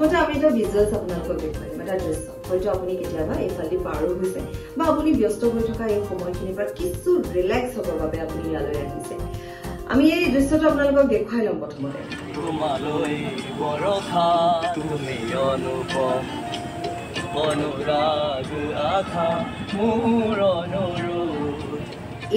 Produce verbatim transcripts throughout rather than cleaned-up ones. प्रथमতে আমি এটা ভিজুয়ালস আপোনালোকক দেখুৱাম। এটা দৃশ্য হয়তো আপুনি কেতিয়াবা এইফালে পাৰো হৈছে বা আপুনি ব্যস্ত হৈ থকা এই সময়খিনি পৰা কিছু ৰিল্যাক্স হ'বৰ বাবে আপুনি ইয়ালৈ আহিছে। আমি এই দৃশ্যটো আপোনালোকক দেখুৱাই লম। প্ৰথমতে তোমালৈ বৰষা তুমি অনুপম অনুৰাগ আধা মোৰ অনুৰোধ।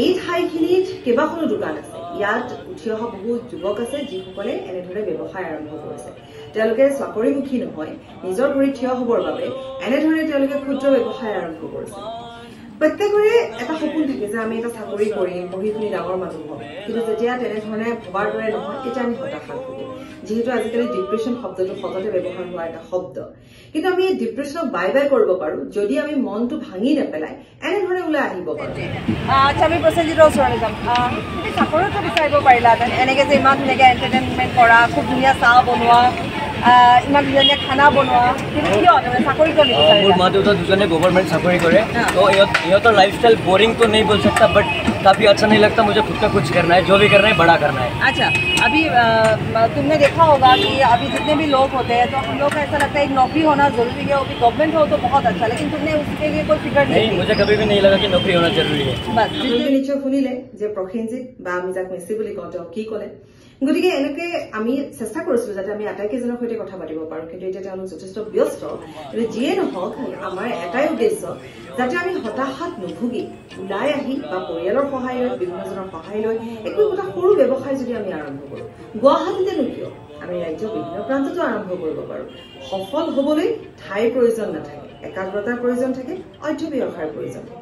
এই ঠাইখিনিত কেইবাখনো দোকান আছে। ইয়াত উঠি অহা বহুত যুৱক আছে যিসকলে এনেদৰে ব্যৱসায় আৰম্ভ কৰিছে। তেওঁলোকে চাকৰিমুখী নহয়, নিজৰ ভৰিত থিয় হ'বৰ বাবে এনেদৰে তেওঁলোকে ক্ষুদ্ৰ ব্যৱসায় আৰম্ভ কৰিছে। প্ৰত্যেকৰে এটা সপোন থাকে যে আমি এটা চাকৰি কৰিম, পঢ়ি শুনি ডাঙৰ মানুহ হ'ম, কিন্তু যেতিয়া তেনেধৰণে ভবাৰ দৰে নহয় তেতিয়া আমি হতাশা কৰোঁ। যিহেতু আজিকালি ডিপ্ৰেশ্যন শব্দটো সততে ব্যৱহাৰ হোৱা এটা শব্দ, কিন্তু আমি এই ডিপ্ৰেশ্যনক বাই বাই কৰিব পাৰোঁ যদি আমি মনটো ভাঙি নেপেলাই এনেধৰণে ওলাই আহিব পাৰোঁ। আচ্ছা, আমি প্ৰসেনজিতৰ ওচৰলৈ যাম। চাকৰিটো বিচাৰিব পাৰিলা এনেকৈ যে ইমান ধুনীয়াকৈ এণ্টাৰটেইনমেণ্ট কৰা, খুব ধুনীয়া চাহ বনোৱা, ইমান ধুনীয়া খানা বনোৱা, কিন্তু কিয় তাৰমানে চাকৰি কৰি নিবিচাৰিলা? মোৰ মা দেউতা দুজনে গভৰ্ণমেণ্ট চাকৰি কৰে, তো ইহঁতৰ লাইফষ্টাইল বৰিং তো নেই বল सकता, বাট काफी अच्छा नहीं लगता। मुझे खुद का कुछ करना है, जो भी करना है बड़ा करना है। अच्छा, अभी आ, तुमने देखा होगा कि अभी जितने भी लोग होते हैं तो हम लोग को ऐसा लगता है एक नौकरी होना जरूरी है, वो भी गवर्नमेंट हो तो बहुत अच्छा, लेकिन तुमने उसके लिए कोई फिक्र नहीं, नहीं मुझे कभी भी नहीं लगा कि नौकरी होना जरूरी है। बस नीचे खुलिले जे प्रसेनजित बा आमी जाक मेसी বুলি কওঁতে কি ক'লে, গতিকে এনেকৈ আমি চেষ্টা কৰিছিলোঁ যাতে আমি আটাইকেইজনৰ সৈতে কথা পাতিব পাৰোঁ, কিন্তু এতিয়া তেওঁলোক যথেষ্ট ব্যস্ত। কিন্তু যিয়ে নহওক আমাৰ এটাই উদ্দেশ্য যাতে আমি হতাশাত নুভুগি ওলাই আহি বা পৰিয়ালৰ সহায় লৈ, বিভিন্নজনৰ সহায় লৈ একো এটা সৰু ব্যৱসায় যদি আমি আৰম্ভ কৰোঁ, গুৱাহাটীতে নকিয় আমি ৰাজ্যৰ বিভিন্ন প্ৰান্ততো আৰম্ভ কৰিব পাৰোঁ। সফল হ'বলৈ ঠাইৰ প্ৰয়োজন নাথাকে, একাগ্ৰতাৰ প্ৰয়োজন থাকে, অধ্যৱসায়ৰ প্ৰয়োজন থাকে।